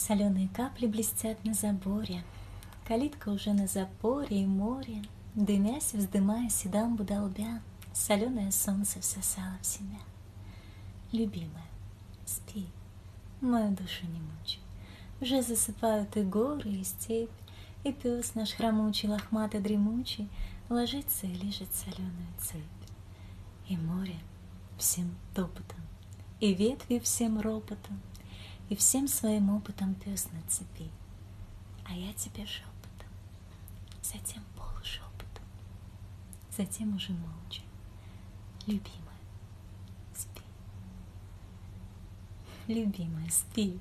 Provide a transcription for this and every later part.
Соленые капли блестят на заборе, калитка уже на запоре, и море, дымясь, вздымаясь и дамбу долбя, соленое солнце всосало в себя. Любимая, спи, мою душу не мучь, уже засыпают и горы, и степь, и пес наш хромучий, лохматый, дремучий, ложится и лижет соленую цепь. И море всем топотом, и ветви всем ропотом, и всем своим опытом пес на цепи, а я тебе шепотом, затем полушепотом, затем уже молча. Любимая, спи. Любимая, спи.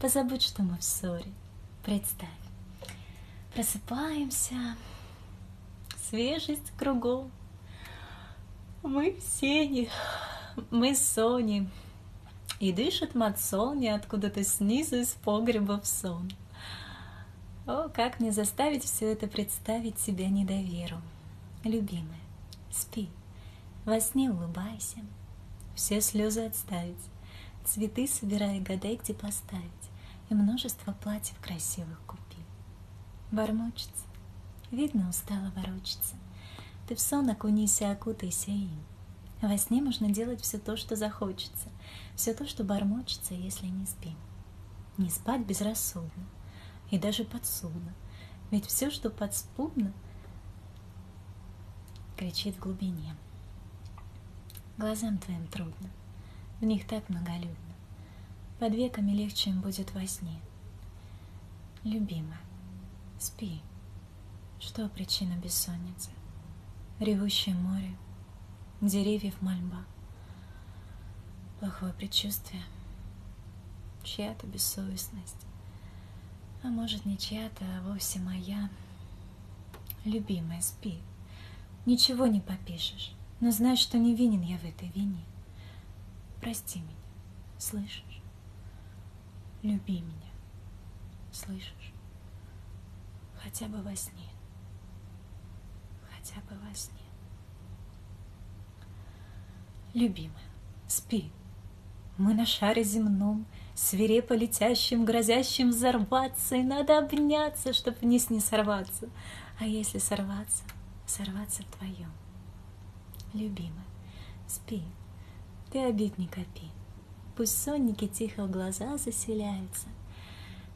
Позабудь, что мы в ссоре. Представь, просыпаемся, свежесть кругом. Мы в сене, мы сонем. И дышит мацолни откуда-то снизу из погреба в сон. О, как не заставить все это представить себя недоверу. Любимая, спи, во сне улыбайся, все слезы отставить, цветы собирай, гадай, где поставить, и множество платьев красивых купи. Бормочется, видно, устало ворочится, ты в сон окунися, окутайся им. Во сне можно делать все то, что захочется, все то, что бормочется, если не спим. Не спать безрассудно и даже подсудно, ведь все, что подспудно, кричит в глубине. Глазам твоим трудно, в них так многолюдно, под веками легче им будет во сне. Любимая, спи. Что причина бессонницы? Ревущее море, деревьев мольба, плохое предчувствие, чья-то бессовестность, а может не чья-то, а вовсе моя. Любимая, спи, ничего не попишешь, но знай, что невинен я в этой вине. Прости меня, слышишь? Люби меня, слышишь? Хотя бы во сне, хотя бы во сне. Любимая, спи. Мы на шаре земном, свирепо летящим, грозящим взорваться, и надо обняться, чтоб вниз не сорваться. А если сорваться, сорваться в твоем. Любимая, спи. Ты обид не копи. Пусть сонники тихо в глаза заселяются.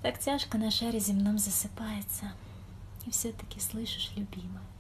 Так тяжко на шаре земном засыпается. И все-таки слышишь, любимая.